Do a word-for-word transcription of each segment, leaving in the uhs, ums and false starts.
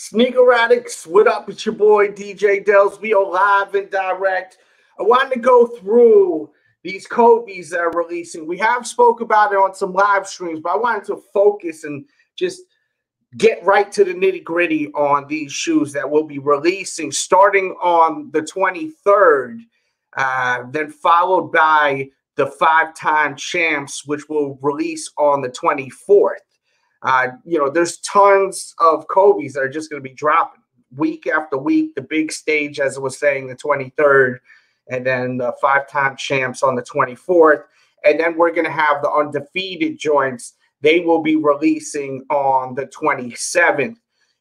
Sneaker Addicts, what up? It's your boy D J Delz. We are live and direct. I wanted to go through these Kobe's that are releasing. We have spoke about it on some live streams, but I wanted to focus and just get right to the nitty gritty on these shoes that will be releasing starting on the twenty-third, uh, then followed by the five-time champs, which will release on the twenty-fourth. Uh, you know, there's tons of Kobe's that are just going to be dropping week after week. The big stage, as I was saying, the twenty-third, and then the five-time champs on the twenty-fourth. And then we're going to have the Undefeated joints. They will be releasing on the twenty-seventh.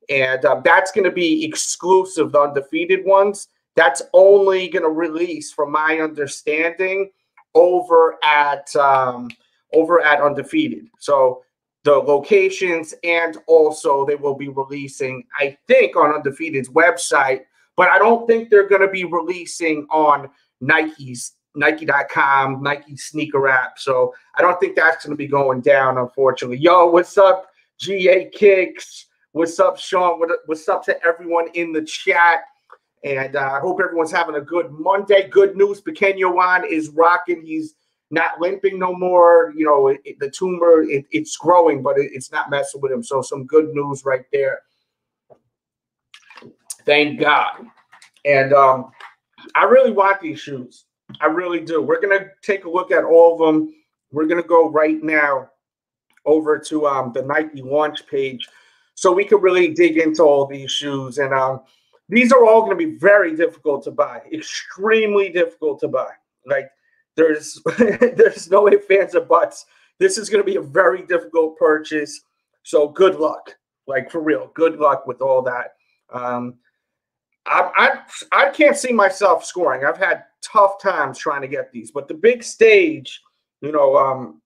And uh, that's going to be exclusive, the Undefeated ones. That's only going to release, from my understanding, over at um, over at Undefeated. So the locations, and also they will be releasing, I think, on Undefeated's website, but I don't think they're going to be releasing on Nike's, Nike dot com, Nike sneaker app. So I don't think that's going to be going down, unfortunately. Yo, what's up, G A Kicks? What's up, Sean? What, what's up to everyone in the chat? And I uh, hope everyone's having a good Monday. Good news, Bakenio Juan is rocking. He's not limping no more. You know, it, it, the tumor, it, it's growing, but it, it's not messing with him. So some good news right there. Thank God. And um, I really want these shoes. I really do. We're going to take a look at all of them. We're going to go right now over to um, the Nike launch page so we can really dig into all these shoes. And um, these are all going to be very difficult to buy, extremely difficult to buy. Like, There's there's no ifs, ands, or buts. This is going to be a very difficult purchase. So good luck, like for real. Good luck with all that. Um, I, I I can't see myself scoring. I've had tough times trying to get these, but the big stage, you know, um,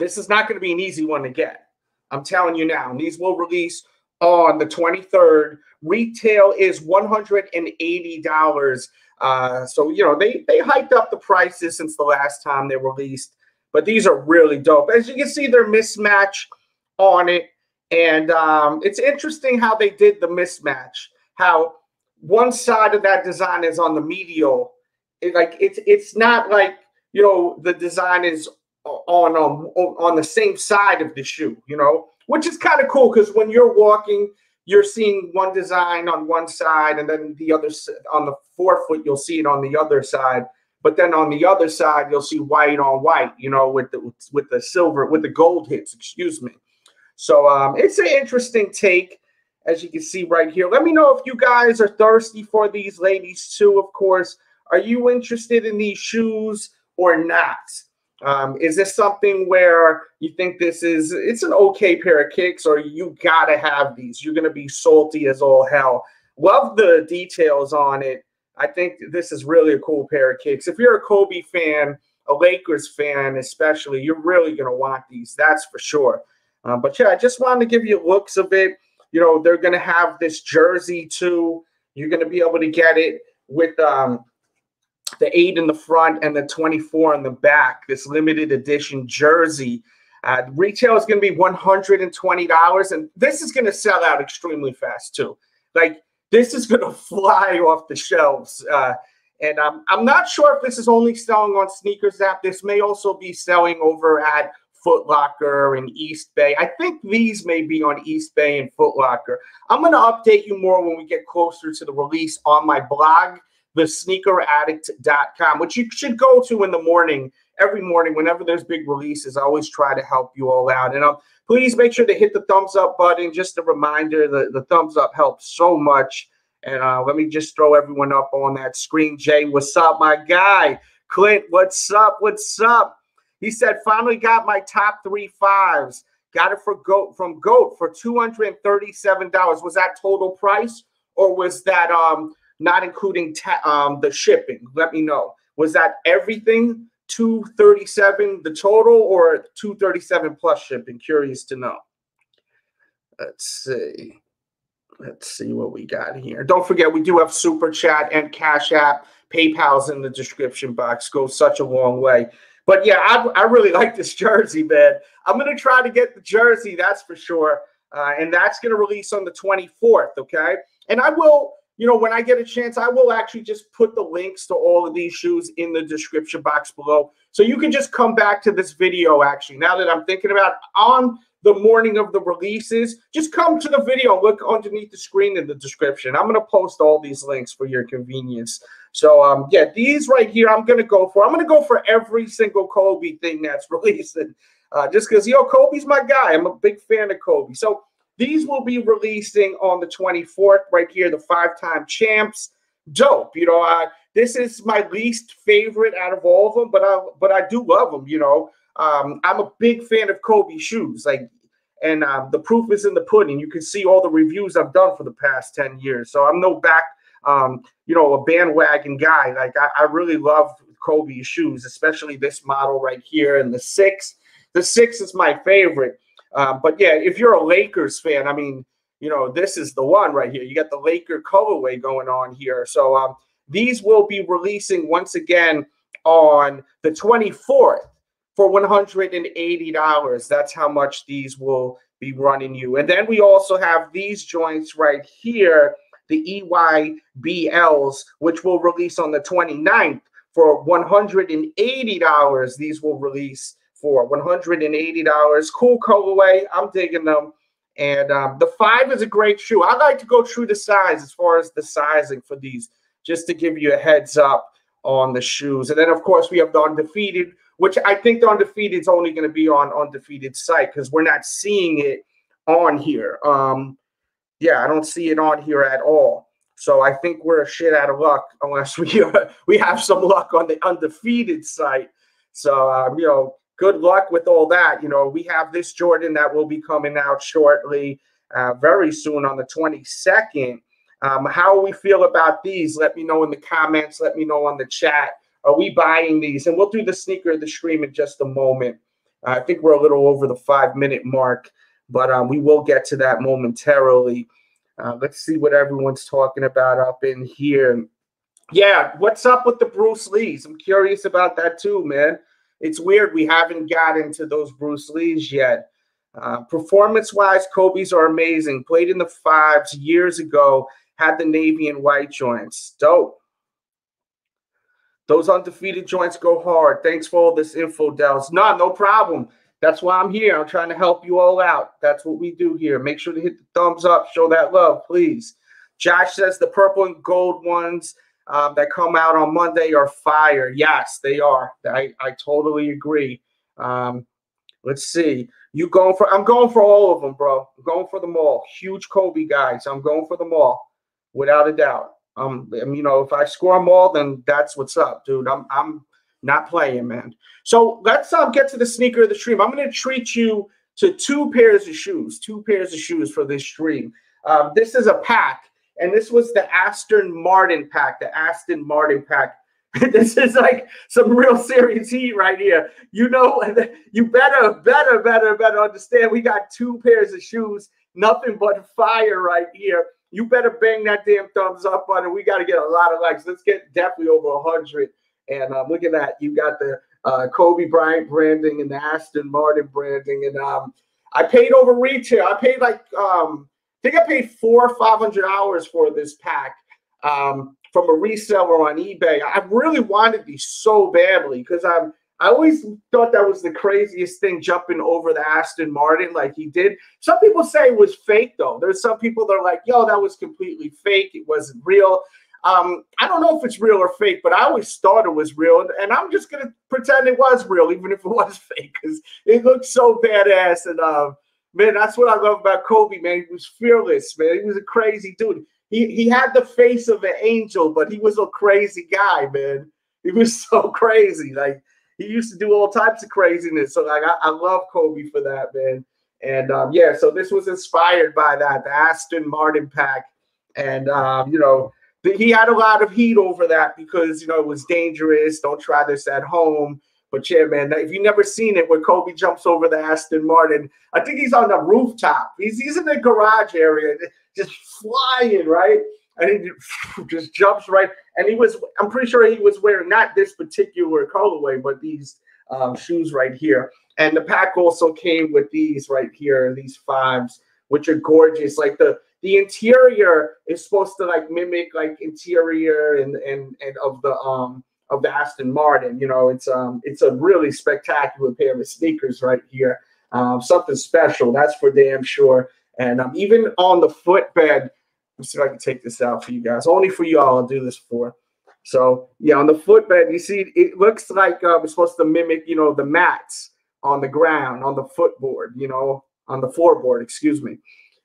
this is not going to be an easy one to get. I'm telling you now. And these will release on the twenty-third. Retail is one hundred eighty dollars. Uh, so, you know, they, they hiked up the prices since the last time they released, but these are really dope. As you can see, they're mismatch on it. And um, it's interesting how they did the mismatch, how one side of that design is on the medial. It, like it's, it's not like, you know, the design is on, um, on the same side of the shoe, you know, which is kind of cool. 'Cause when you're walking, you're seeing one design on one side, and then the other on the forefoot, you'll see it on the other side. But then on the other side, you'll see white on white, you know, with the with the silver, with the gold hits, excuse me. So um, it's an interesting take, as you can see right here. Let me know if you guys are thirsty for these, ladies, too, of course. Are you interested in these shoes or not? Um, is this something where you think this is, it's an okay pair of kicks, or you got to have these? You're going to be salty as all hell. Love the details on it. I think this is really a cool pair of kicks. If you're a Kobe fan, a Lakers fan especially, you're really going to want these. That's for sure. Uh, but, yeah, I just wanted to give you looks of it. You know, they're going to have this jersey, too. You're going to be able to get it with um, – the eight in the front and the twenty-four in the back, this limited edition jersey. Uh, retail is going to be one hundred twenty dollars, and this is going to sell out extremely fast, too. Like, this is going to fly off the shelves. Uh, and um, I'm not sure if this is only selling on Sneakers app. This may also be selling over at Foot Locker and East Bay. I think these may be on East Bay and Foot Locker. I'm going to update you more when we get closer to the release on my blog, the sneaker addict dot com, which you should go to in the morning, every morning, whenever there's big releases. I always try to help you all out. And um, please make sure to hit the thumbs up button. Just a reminder, the, the thumbs up helps so much. And uh, let me just throw everyone up on that screen. Jay, what's up, my guy? Clint, what's up? What's up? He said, finally got my top three fives. Got it for GOAT, from GOAT for two hundred thirty-seven dollars. Was that total price, or was that um? not including ta um, the shipping? Let me know. Was that everything, two hundred thirty-seven dollars the total, or two hundred thirty-seven dollars plus shipping? Curious to know. Let's see. Let's see what we got here. Don't forget, we do have Super Chat and Cashapp. PayPal's in the description box. Goes such a long way. But, yeah, I, I really like this jersey, man. I'm going to try to get the jersey, that's for sure. Uh, and that's going to release on the twenty-fourth, okay? And I will, you know, when I get a chance, I will actually just put the links to all of these shoes in the description box below. So you can just come back to this video, actually, now that I'm thinking about it, on the morning of the releases. Just come to the video, look underneath the screen in the description. I'm going to post all these links for your convenience. So, um, yeah, these right here I'm going to go for. I'm going to go for every single Kobe thing that's releasing. Uh, just because, yo, Kobe's my guy. I'm a big fan of Kobe. So these will be releasing on the twenty-fourth right here, the five-time champs. Dope. You know, I, this is my least favorite out of all of them, but I, but I do love them, you know. Um, I'm a big fan of Kobe shoes. Like, and uh, the proof is in the pudding. You can see all the reviews I've done for the past ten years. So I'm no back, um, you know, a bandwagon guy. Like, I, I really love Kobe shoes, especially this model right here and the six. The six is my favorite. Uh, but, yeah, if you're a Lakers fan, I mean, you know, this is the one right here. You got the Laker colorway going on here. So um, these will be releasing once again on the twenty-fourth for one hundred eighty dollars. That's how much these will be running you. And then we also have these joints right here, the E Y B Ls, which will release on the twenty-ninth for one hundred eighty dollars. These will release for one hundred eighty dollars. Cool colorway. I'm digging them. And um, the five is a great shoe. I like to go through the size as far as the sizing for these, just to give you a heads up on the shoes. And then, of course, we have the Undefeated, which I think the Undefeated is only going to be on Undefeated's site because we're not seeing it on here. Um, yeah, I don't see it on here at all. So I think we're shit out of luck unless we, we have some luck on the Undefeated site. So, um, you know, good luck with all that. You know, we have this Jordan that will be coming out shortly, uh, very soon on the twenty-second. Um, how we feel about these, let me know in the comments. Let me know on the chat. Are we buying these? And we'll do the sneaker of the stream in just a moment. Uh, I think we're a little over the five-minute mark, but um, we will get to that momentarily. Uh, let's see what everyone's talking about up in here. Yeah, what's up with the Bruce Lees? I'm curious about that too, man. It's weird we haven't gotten to those Bruce Lees yet. Uh, performance-wise, Kobe's are amazing. Played in the fives years ago. Had the navy and white joints. Dope. Those Undefeated joints go hard. Thanks for all this info, Delz. No, no problem. That's why I'm here. I'm trying to help you all out. That's what we do here. Make sure to hit the thumbs up. Show that love, please. Josh says the purple and gold ones Um, that come out on Monday are fire. Yes, they are. I, I totally agree. Um, let's see. You going for? I'm going for all of them, bro. I'm going for them all. Huge Kobe guys. I'm going for them all, without a doubt. Um, and, you know, if I score them all, then that's what's up, dude. I'm I'm not playing, man. So let's uh, get to the sneaker of the stream. I'm going to treat you to two pairs of shoes. Two pairs of shoes for this stream. Um, this is a pack. And this was the Aston Martin pack, the Aston Martin pack. This is like some real serious heat right here. You know, you better, better, better, better understand we got two pairs of shoes, nothing but fire right here. You better bang that damn thumbs up button. We got to get a lot of likes. Let's get definitely over one hundred. And um, look at that. You got the uh, Kobe Bryant branding and the Aston Martin branding. And um, I paid over retail. I paid like um, – I think I paid four or five hundred dollars for this pack um, from a reseller on eBay. I really wanted these so badly because I I always thought that was the craziest thing, jumping over the Aston Martin like he did. Some people say it was fake though. There's some people that are like, yo, that was completely fake. It wasn't real. Um, I don't know if it's real or fake, but I always thought it was real, and, and I'm just gonna pretend it was real, even if it was fake, because it looked so badass. And um, man, that's what I love about Kobe, man. He was fearless, man. He was a crazy dude. He he had the face of an angel, but he was a crazy guy, man. He was so crazy. Like, he used to do all types of craziness. So, like, I, I love Kobe for that, man. And, um, yeah, so this was inspired by that, the Aston Martin pack. And, um, you know, the, he had a lot of heat over that because, you know, it was dangerous. Don't try this at home. But, yeah, man, if you've never seen it, where Kobe jumps over the Aston Martin, I think he's on the rooftop. He's, he's in the garage area, just flying, right? And he just jumps right. And he was, I'm pretty sure he was wearing not this particular colorway, but these um, shoes right here. And the pack also came with these right here, these fives, which are gorgeous. Like the the interior is supposed to like mimic like interior and and and of the um of the Aston Martin. You know, it's um it's a really spectacular pair of sneakers right here. Um, something special, that's for damn sure. And um, even on the footbed, let's see if I can take this out for you guys. Only for y'all, I'll do this for. So yeah, on the footbed, you see, it looks like uh, it's supposed to mimic, you know, the mats on the ground, on the footboard, you know, on the floorboard, excuse me.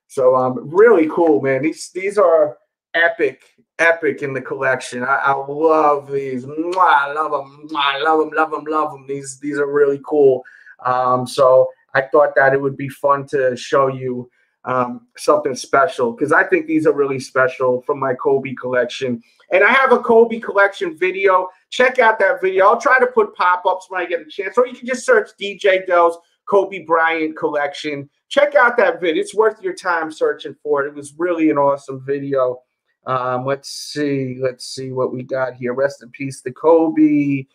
So um, really cool, man. These these are epic, epic in the collection. I, I love these. Mwah, I love them. Mwah, I love them. Love them. Love them. These these are really cool. Um, so I thought that it would be fun to show you um, something special, because I think these are really special from my Kobe collection. And I have a Kobe collection video. Check out that video. I'll try to put pop-ups when I get a chance. Or you can just search D J Delz Kobe Bryant collection. Check out that video. It's worth your time searching for it. It was really an awesome video. Um, let's see. Let's see what we got here. Rest in peace to Kobe.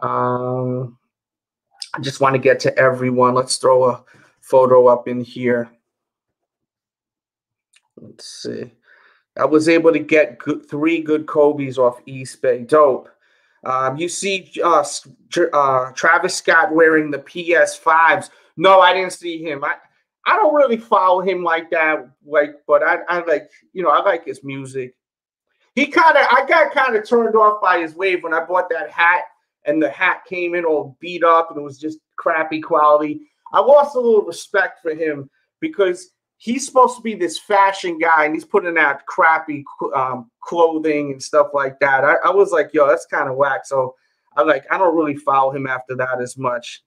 Um, I just want to get to everyone. Let's throw a photo up in here. Let's see. I was able to get good, three good Kobe's off East Bay. Dope. Um, you see uh, uh, Travis Scott wearing the P S fives. No, I didn't see him. I, I don't really follow him like that. Like, but I, I like, you know, I like his music. He kind of, I got kind of turned off by his wave when I bought that hat, and the hat came in all beat up and it was just crappy quality. I lost a little respect for him because he's supposed to be this fashion guy and he's putting out crappy um, clothing and stuff like that. I, I was like, yo, that's kind of whack. So I like, I don't really follow him after that as much.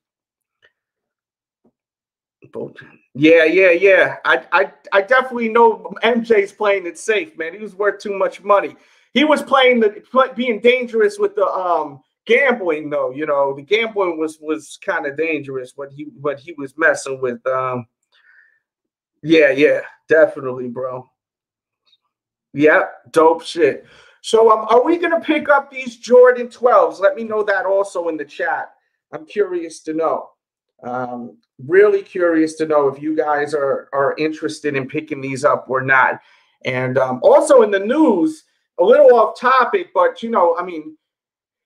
But yeah, yeah, yeah. I, I, I definitely know M J's playing it safe, man. He was worth too much money. He was playing the play, being dangerous with the um gambling though. You know, the gambling was was kind of dangerous. What he what he was messing with. Um, Yeah, yeah, definitely, bro. Yep, dope shit. So um, are we going to pick up these Jordan twelves? Let me know that also in the chat. I'm curious to know. Um, really curious to know if you guys are, are interested in picking these up or not. And um, also in the news, a little off topic, but, you know, I mean,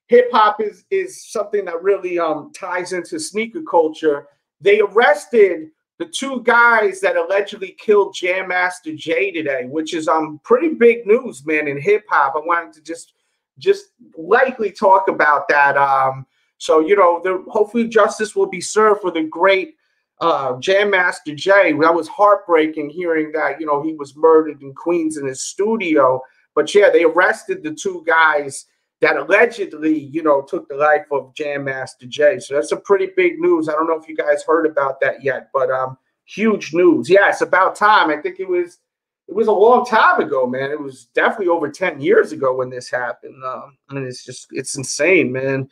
hip-hop is, is something that really um, ties into sneaker culture. They arrested the two guys that allegedly killed Jam Master Jay today, which is um pretty big news, man, in hip hop. I wanted to just just lightly talk about that. Um, so you know, the, hopefully justice will be served for the great uh, Jam Master Jay. That was heartbreaking hearing that, you know, he was murdered in Queens in his studio. But yeah, they arrested the two guys that allegedly, you know, took the life of Jam Master Jay. So that's a pretty big news. I don't know if you guys heard about that yet, but um, huge news. Yeah, it's about time. I think it was it was a long time ago, man. It was definitely over ten years ago when this happened. Um, I mean, it's just, it's insane, man.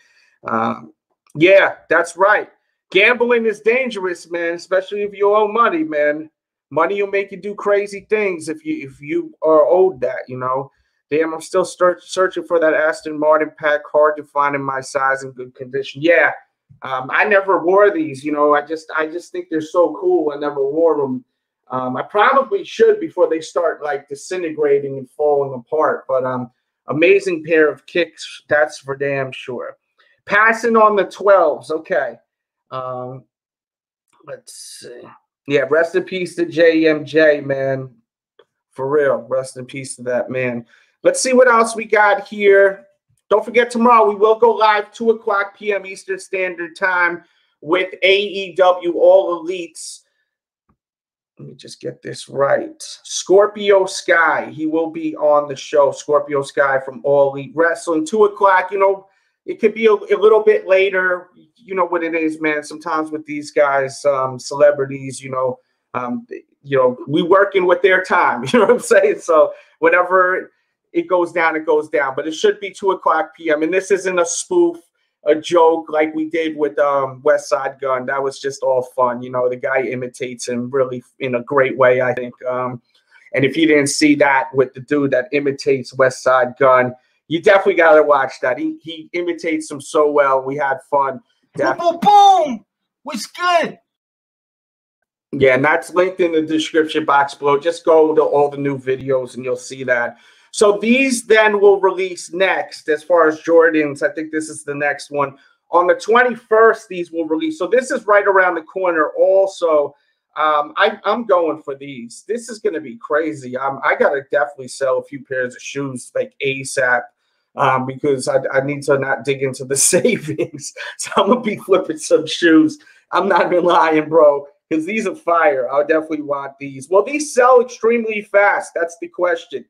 Um, yeah, that's right. Gambling is dangerous, man, especially if you owe money, man. Money will make you do crazy things if you if you are owed that, you know. Damn, I'm still searching for that Aston Martin pack. Hard to find in my size and good condition. Yeah, um, I never wore these. You know, I just I just think they're so cool. I never wore them. Um, I probably should before they start like disintegrating and falling apart. But um, amazing pair of kicks. That's for damn sure. Passing on the twelves. Okay. Um, let's see. Yeah, rest in peace to J M J, man. For real, rest in peace to that man. Let's see what else we got here. Don't forget tomorrow we will go live two o'clock P M Eastern Standard Time with A E W All Elites. Let me just get this right. Scorpio Sky, he will be on the show. Scorpio Sky from All Elite Wrestling. two o'clock, you know, it could be a, a little bit later. You know what it is, man. Sometimes with these guys, um, celebrities, you know, um, you know, we working with their time. You know what I'm saying? So whenever it goes down, it goes down. But it should be two o'clock P M And this isn't a spoof, a joke like we did with um, Westside Gunn. That was just all fun. You know, the guy imitates him really in a great way, I think. Um, and if you didn't see that with the dude that imitates Westside Gunn, you definitely got to watch that. He he imitates him so well. We had fun. Boom, boom, boom. What's good? Yeah, and that's linked in the description box below. Just go to all the new videos and you'll see that. So these then will release next as far as Jordan's. I think this is the next one. On the twenty-first, these will release. So this is right around the corner also. Um, I, I'm going for these. This is going to be crazy. Um, I got to definitely sell a few pairs of shoes like ASAP um, because I, I need to not dig into the savings. So I'm going to be flipping some shoes. I'm not even lying, bro. Because these are fire. I would definitely want these. Will these sell extremely fast? That's the question.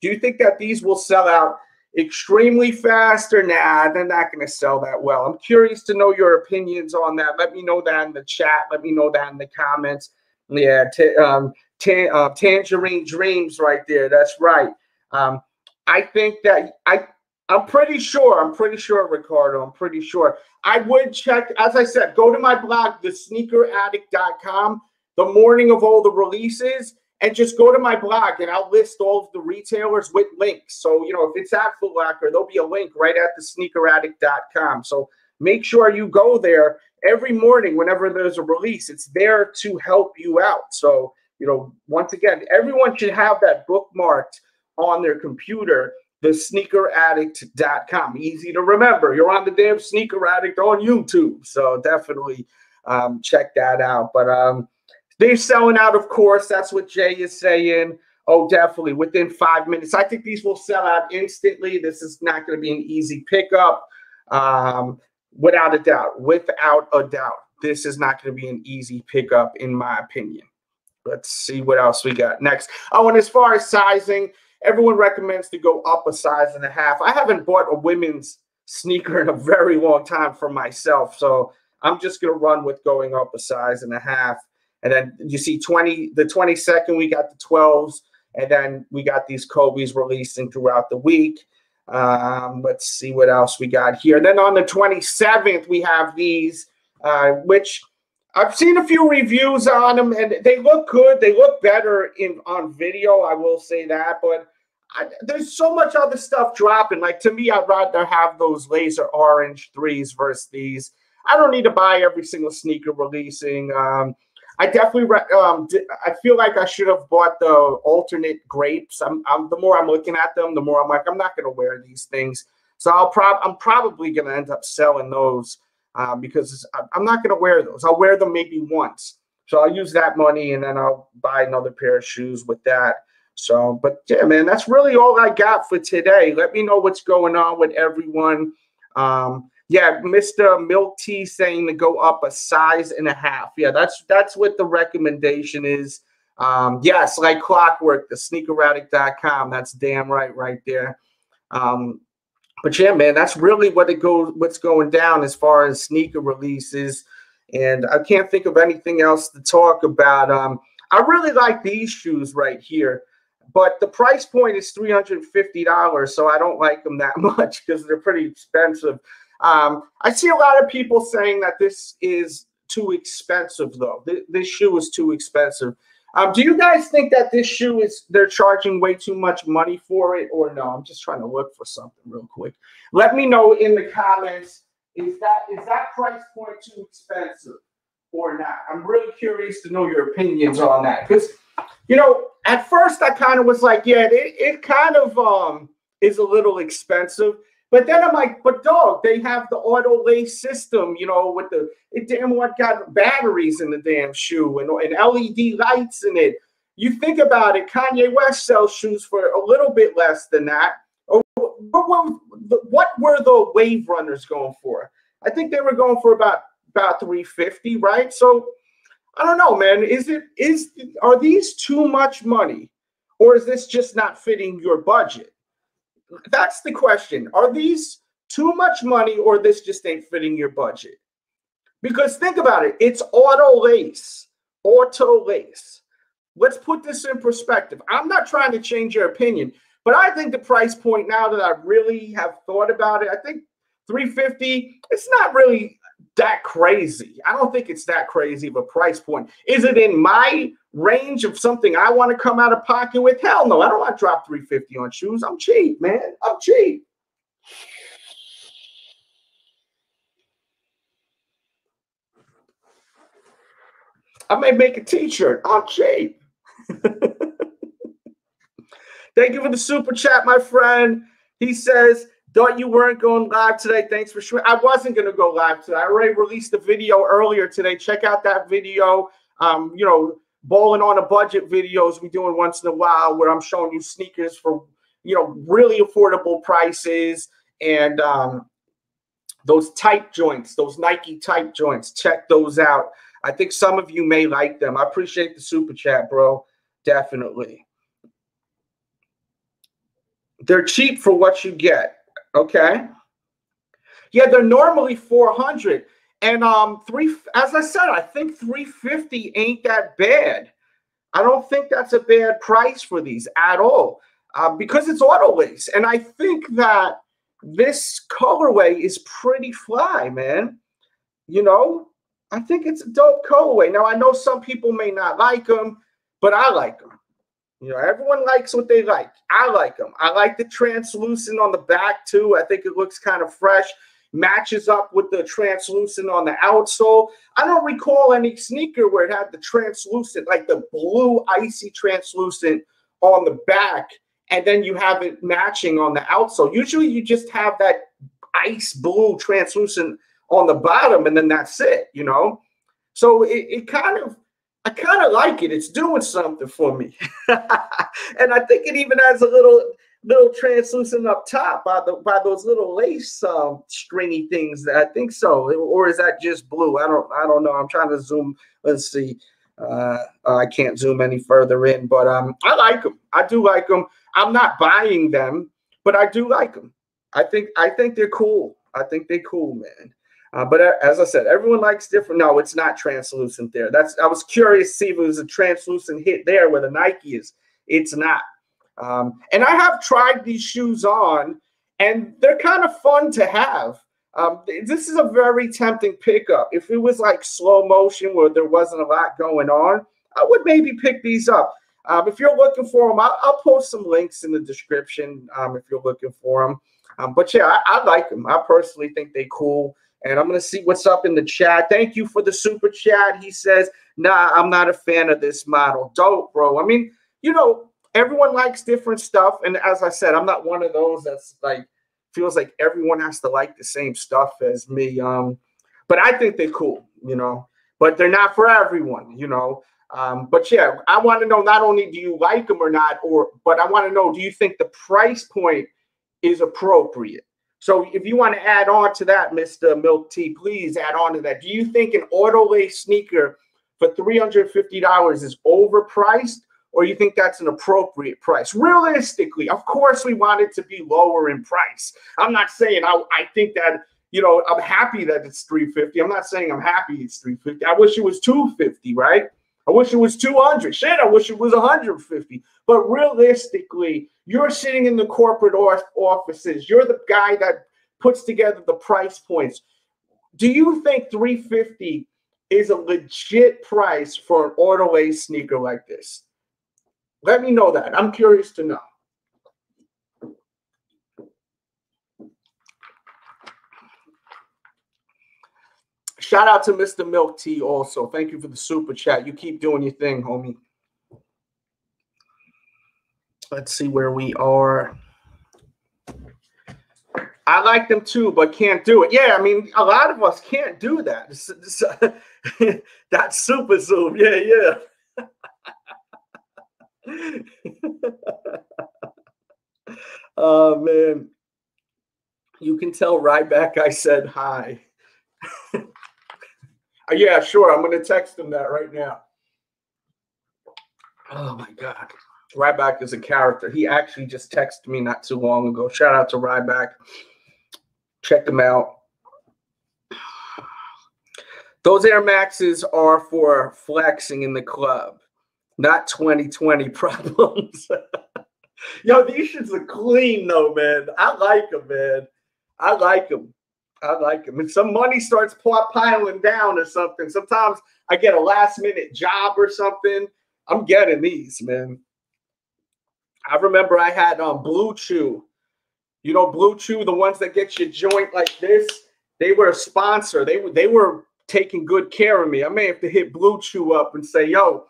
Do you think that these will sell out extremely fast or nah, they're not going to sell that well? I'm curious to know your opinions on that. Let me know that in the chat. Let me know that in the comments. Yeah, um, ta uh, Tangerine Dreams right there. That's right. Um, I think that I, I'm pretty sure. I'm pretty sure, Ricardo. I'm pretty sure. I would check, as I said, go to my blog, the sneaker addict dot com, the morning of all the releases, and just go to my blog, and I'll list all of the retailers with links. So, you know, if it's at Foot Locker, there'll be a link right at the sneaker addict dot com. So make sure you go there every morning whenever there's a release. It's there to help you out. So, you know, once again, everyone should have that bookmarked on their computer, the sneaker addict dot com. Easy to remember. You're on the damn Sneaker Addict on YouTube. So definitely um, check that out. But um, they're selling out, of course. That's what Jay is saying. Oh, definitely. Within five minutes. I think these will sell out instantly. This is not going to be an easy pickup. Um, without a doubt. Without a doubt. This is not going to be an easy pickup, in my opinion. Let's see what else we got next. Oh, and as far as sizing, everyone recommends to go up a size and a half. I haven't bought a women's sneaker in a very long time for myself, so I'm just going to run with going up a size and a half. And then you see twenty, the twenty-second, we got the twelves, and then we got these Kobe's releasing throughout the week. Um, let's see what else we got here. And then on the twenty-seventh, we have these, uh, which I've seen a few reviews on them, and they look good. They look better in on video, I will say that. But I, there's so much other stuff dropping. Like, to me, I'd rather have those laser orange threes versus these. I don't need to buy every single sneaker releasing. Um, I definitely re um, I feel like I should have bought the alternate grapes. I'm, I'm the more I'm looking at them, the more I'm like, I'm not going to wear these things. So I'll prob I'm probably going to end up selling those. Uh, because I'm not going to wear those. I'll wear them maybe once. So I'll use that money, and then I'll buy another pair of shoes with that. So, but yeah, man, that's really all I got for today. Let me know what's going on with everyone. Um, yeah, Mister Milk Tea saying to go up a size and a half. Yeah, that's that's what the recommendation is. Um, yes, like clockwork, the sneaker addict dot com. That's damn right right there. Um But yeah, man, that's really what it goes, what's going down as far as sneaker releases, and I can't think of anything else to talk about. Um, I really like these shoes right here, but the price point is three hundred and fifty dollars, so I don't like them that much because they're pretty expensive. Um, I see a lot of people saying that this is too expensive, though. Th this shoe is too expensive. Um, do you guys think that this shoe is, they're charging way too much money for it, or no? I'm just trying to look for something real quick. Let me know in the comments, is that is that price point too expensive or not? I'm really curious to know your opinions on that. Because, you know, at first I kind of was like, yeah, it, it kind of um, is a little expensive. But then I'm like, but dog, they have the auto lace system, you know, with the, it damn what got batteries in the damn shoe and, and L E D lights in it. You think about it, Kanye West sells shoes for a little bit less than that. Or what were, what were the Wave Runners going for? I think they were going for about about three fifty, right? So I don't know, man. Is it is are these too much money, or is this just not fitting your budget? That's the question. Are these too much money, or this just ain't fitting your budget? Because think about it. It's auto lace. Auto lace. Let's put this in perspective. I'm not trying to change your opinion, but I think the price point, now that I really have thought about it, I think three fifty dollars, it's not really that crazy. I don't think it's that crazy of a price point. Is it in my range of something I want to come out of pocket with? Hell no, I don't want to drop three fifty on shoes. I'm cheap, man. I'm cheap. I may make a t-shirt. I'll shape. Thank you for the super chat, my friend. He says, thought you weren't going live today. Thanks for sharing. I wasn't going to go live today. I already released the video earlier today. Check out that video. Um, you know, balling on a budget videos we doing once in a while where I'm showing you sneakers for, you know, really affordable prices and um, those tight joints, those Nike tight joints. Check those out. I think some of you may like them. I appreciate the super chat, bro. Definitely. They're cheap for what you get. Okay. Yeah, they're normally four hundred dollars. And um, three. As I said, I think three fifty ain't that bad. I don't think that's a bad price for these at all uh, because it's auto-lace. And I think that this colorway is pretty fly, man. You know, I think it's a dope colorway. Now, I know some people may not like them, but I like them. You know, everyone likes what they like. I like them. I like the translucent on the back, too. I think it looks kind of fresh. Matches up with the translucent on the outsole. I don't recall any sneaker where it had the translucent, like the blue icy translucent on the back, and then you have it matching on the outsole. Usually you just have that ice blue translucent on the bottom, and then that's it, you know? So it, it kind of, I kind of like it. It's doing something for me. And I think it even has a little... little translucent up top by the by those little lace um, stringy things. That I think so, or is that just blue? I don't I don't know. I'm trying to zoom. Let's see. Uh, I can't zoom any further in, but um, I like them. I do like them. I'm not buying them, but I do like them. I think I think they're cool. I think they're cool, man. Uh, but as I said, everyone likes different. No, it's not translucent there. That's I was curious to see if it was a translucent hit there where the Nike is. It's not. Um, and I have tried these shoes on, and they're kind of fun to have. Um, this is a very tempting pickup. If it was like slow motion where there wasn't a lot going on, I would maybe pick these up. Um, if you're looking for them, I'll, I'll post some links in the description um, if you're looking for them. Um, but, yeah, I, I like them. I personally think they're cool. And I'm going to see what's up in the chat. Thank you for the super chat. He says, nah, I'm not a fan of this model. Dope, bro. I mean, you know, everyone likes different stuff. And as I said, I'm not one of those that's like, feels like everyone has to like the same stuff as me. Um, but I think they're cool, you know, but they're not for everyone, you know. Um, but yeah, I want to know not only do you like them or not, or but I want to know, do you think the price point is appropriate? So if you want to add on to that, Mister Milk Tea, please add on to that. Do you think an auto lace sneaker for three hundred fifty dollars is overpriced? Or you think that's an appropriate price? Realistically, of course, we want it to be lower in price. I'm not saying I, I think that, you know, I'm happy that it's three fifty. I'm not saying I'm happy it's three fifty. I wish it was two fifty, right? I wish it was two hundred. Shit, I wish it was one hundred fifty. But realistically, you're sitting in the corporate offices. You're the guy that puts together the price points. Do you think three fifty is a legit price for an auto lace sneaker like this? Let me know that. I'm curious to know. Shout out to Mister Milk Tea also. Thank you for the super chat. You keep doing your thing, homie. Let's see where we are. I like them too, but can't do it. Yeah, I mean, a lot of us can't do that. That's super zoom. Yeah, yeah. Oh man, you can tell right back I said hi. Yeah, sure, I'm gonna text him that right now. Oh my god, Ryback is a character. He actually just texted me not too long ago. Shout out to Ryback. Check him out. Those Air Maxes are for flexing in the club. Not twenty twenty problems. Yo, these shits are clean, though, man. I like them, man. I like them. I like them. If some money starts piling down or something, sometimes I get a last-minute job or something, I'm getting these, man. I remember I had um, Blue Chew. You know, Blue Chew, the ones that get your joint like this, they were a sponsor. They were, they were taking good care of me. I may have to hit Blue Chew up and say, yo,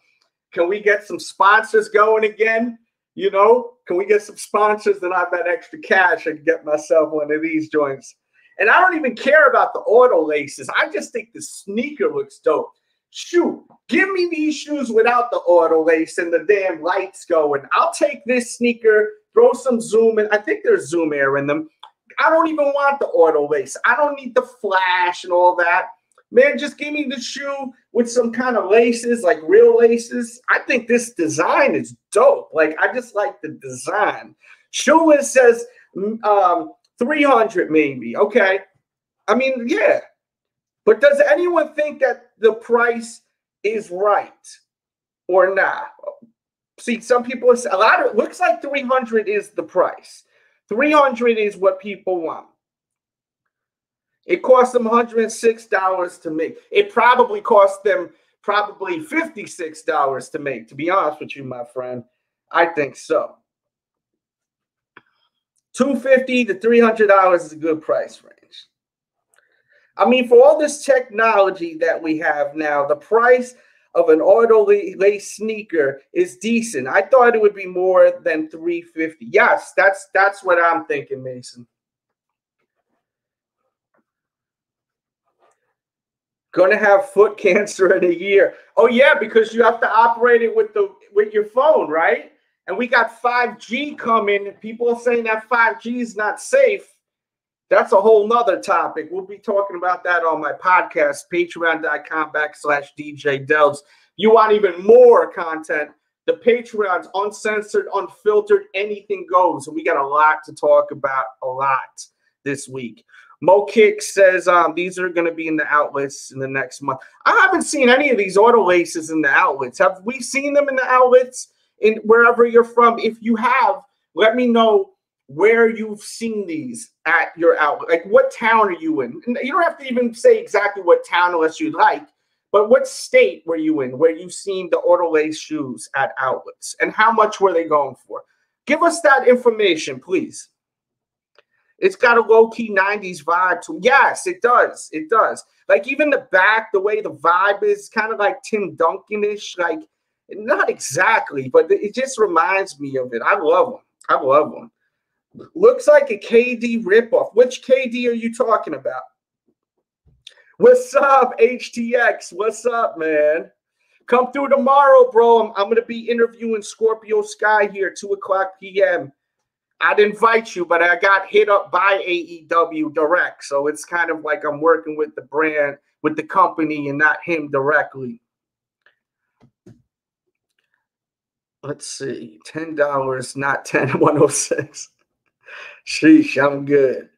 can we get some sponsors going again? You know, can we get some sponsors that I've got extra cash and get myself one of these joints? And I don't even care about the auto laces. I just think the sneaker looks dope. Shoot, give me these shoes without the auto lace and the damn lights going. I'll take this sneaker, throw some Zoom in. I think there's Zoom Air in them. I don't even want the auto lace. I don't need the flash and all that. Man, just give me the shoe with some kind of laces, like real laces. I think this design is dope. Like, I just like the design. Shoe list says um, three hundred maybe. Okay. I mean, yeah. But does anyone think that the price is right or not? See, some people, a lot of it looks like three hundred is the price. three hundred is what people want. It cost them one hundred six dollars to make. It probably cost them probably fifty-six dollars to make, to be honest with you, my friend. I think so. two hundred fifty to three hundred dollars is a good price range. I mean, for all this technology that we have now, the price of an auto lace sneaker is decent. I thought it would be more than three hundred fifty dollars. Yes, that's that's what I'm thinking, Mason. Gonna have foot cancer in a year. Oh yeah, because you have to operate it with the with your phone, right? And we got five G coming. People are saying that five G is not safe. That's a whole nother topic. We'll be talking about that on my podcast, patreon.com backslash DJ Delz. You want even more content? The Patreon's uncensored, unfiltered, anything goes. And we got a lot to talk about, a lot this week. Mo Kick says um, these are going to be in the outlets in the next month. I haven't seen any of these auto laces in the outlets. Have we seen them in the outlets in wherever you're from? If you have, let me know where you've seen these at your outlet. Like, what town are you in? You don't have to even say exactly what town unless you like, but what state were you in where you've seen the auto lace shoes at outlets, and how much were they going for? Give us that information, please. It's got a low-key nineties vibe to it. Yes, it does. It does. Like, even the back, the way the vibe is, kind of like Tim Duncan-ish. Like, not exactly, but it just reminds me of it. I love them. I love them. Looks like a K D ripoff. Which K D are you talking about? What's up, H T X? What's up, man? Come through tomorrow, bro. I'm, I'm going to be interviewing Scorpio Sky here, two o'clock p m I'd invite you, but I got hit up by A E W direct. So it's kind of like I'm working with the brand, with the company, and not him directly. Let's see. ten dollars, not ten dollars, one oh six. Sheesh, I'm good.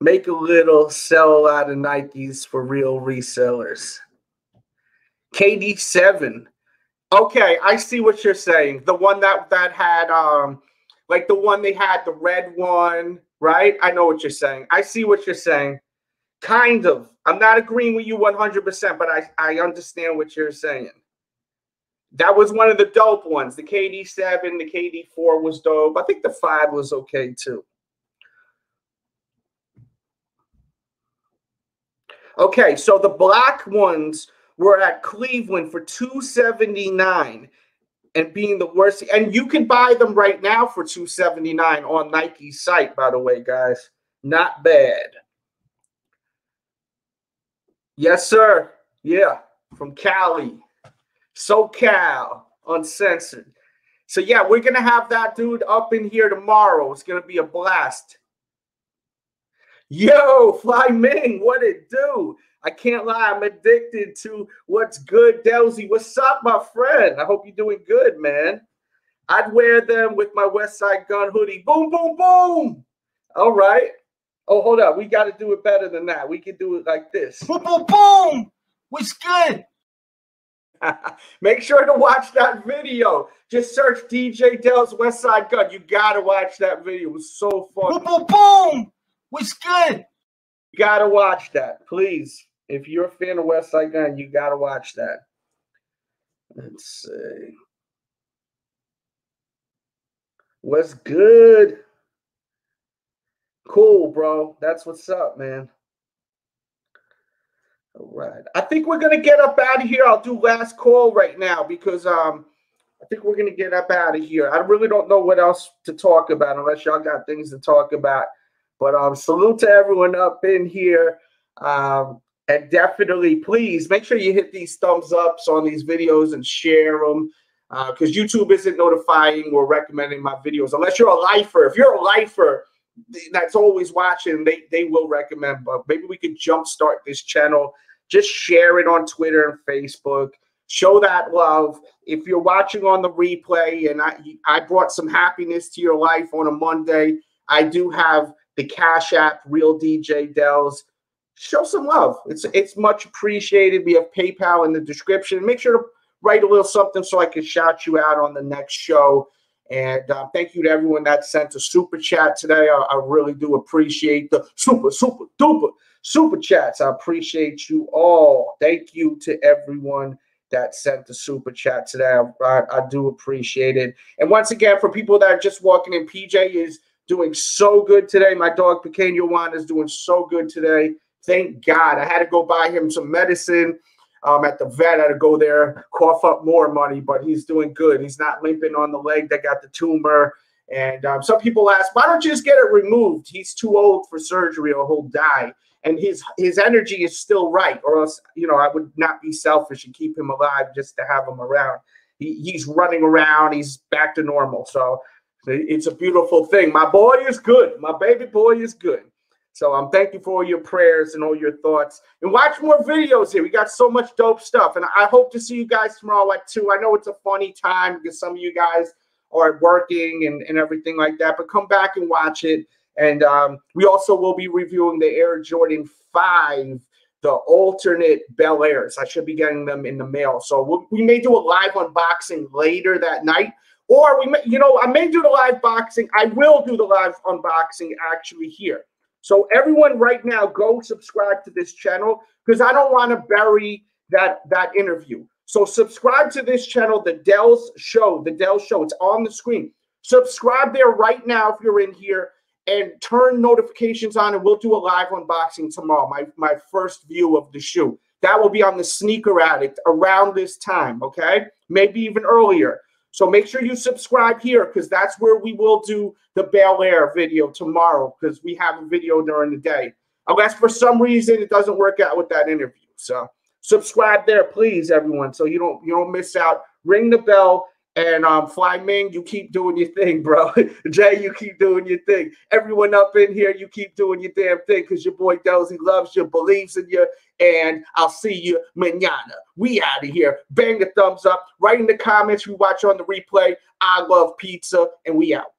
Make a little, sell a lot of Nikes for real resellers. K D seven. Okay, I see what you're saying. The one that, that had... um. Like the one they had, the red one, right? I know what you're saying. I see what you're saying. Kind of. I'm not agreeing with you one hundred percent, but I, I understand what you're saying. That was one of the dope ones. The K D seven, the K D four was dope. I think the five was okay too. Okay, so the black ones were at Cleveland for two hundred seventy-nine dollars. And being the worst, and you can buy them right now for two hundred seventy-nine dollars on Nike's site, by the way, guys. Not bad. Yes, sir. Yeah, from Cali. SoCal Uncensored. So, yeah, we're going to have that dude up in here tomorrow. It's going to be a blast. Yo, Fly Ming, what it do? I can't lie, I'm addicted to what's good, Delzy. What's up, my friend? I hope you're doing good, man. I'd wear them with my Westside Gunn hoodie. Boom, boom, boom. All right. Oh, hold up. We got to do it better than that. We can do it like this. Boom, boom, boom. What's good? Make sure to watch that video. Just search D J Delz Westside Gunn. You got to watch that video. It was so fun. Boom, boom, boom. What's good? You got to watch that, please. If you're a fan of Westside Gunn, you got to watch that. Let's see. What's good? Cool, bro. That's what's up, man. All right. I think we're going to get up out of here. I'll do last call right now because um, I think we're going to get up out of here. I really don't know what else to talk about unless y'all got things to talk about. But um, salute to everyone up in here. Um, and definitely, please, make sure you hit these thumbs ups on these videos and share them. Because uh, YouTube isn't notifying or recommending my videos. Unless you're a lifer. If you're a lifer that's always watching, they, they will recommend. But maybe we could jumpstart this channel. Just share it on Twitter and Facebook. Show that love. If you're watching on the replay and I, I brought some happiness to your life on a Monday, I do have the Cashapp, Real D J Delz. Show some love. It's, it's much appreciated. We have PayPal in the description. Make sure to write a little something so I can shout you out on the next show. And uh, thank you to everyone that sent a super chat today. I, I really do appreciate the super, super, duper super chats. I appreciate you all. Thank you to everyone that sent the super chat today. I, I do appreciate it. And once again, for people that are just walking in, P J is doing so good today. My dog, Bakenio Juan, is doing so good today. Thank God. I had to go buy him some medicine. Um, at the vet, I had to go there, cough up more money, but he's doing good. He's not limping on the leg that got the tumor. And um, some people ask, why don't you just get it removed? He's too old for surgery or he'll die. And his his energy is still right, or else, you know, I would not be selfish and keep him alive just to have him around. He, he's running around. He's back to normal. So it's a beautiful thing. My boy is good. My baby boy is good. So um, thank you for all your prayers and all your thoughts. And watch more videos here. We got so much dope stuff. And I hope to see you guys tomorrow at two. I know it's a funny time because some of you guys are working and, and everything like that. But come back and watch it. And um, we also will be reviewing the Air Jordan five, the alternate Bel Airs. I should be getting them in the mail. So we'll, we may do a live unboxing later that night. Or, we may, you know, I may do the live boxing. I will do the live unboxing actually here. So everyone right now, go subscribe to this channel because I don't want to bury that, that interview. So subscribe to this channel, The Delz Show, The Delz Show. It's on the screen. Subscribe there right now if you're in here and turn notifications on and we'll do a live unboxing tomorrow, my, my first view of the shoe. That will be on The Sneaker Addict around this time, okay? Maybe even earlier. So make sure you subscribe here because that's where we will do the Bel Air video tomorrow because we have a video during the day. Unless for some reason it doesn't work out with that interview. So subscribe there, please, everyone, so you don't you don't miss out. Ring the bell and um, Fly Ming, you keep doing your thing, bro. Jay, you keep doing your thing. Everyone up in here, you keep doing your damn thing because your boy Delz, he loves you, believes in you. And I'll see you manana. We out of here. Bang the thumbs up. Write in the comments. We watch on the replay. I love pizza, and we out.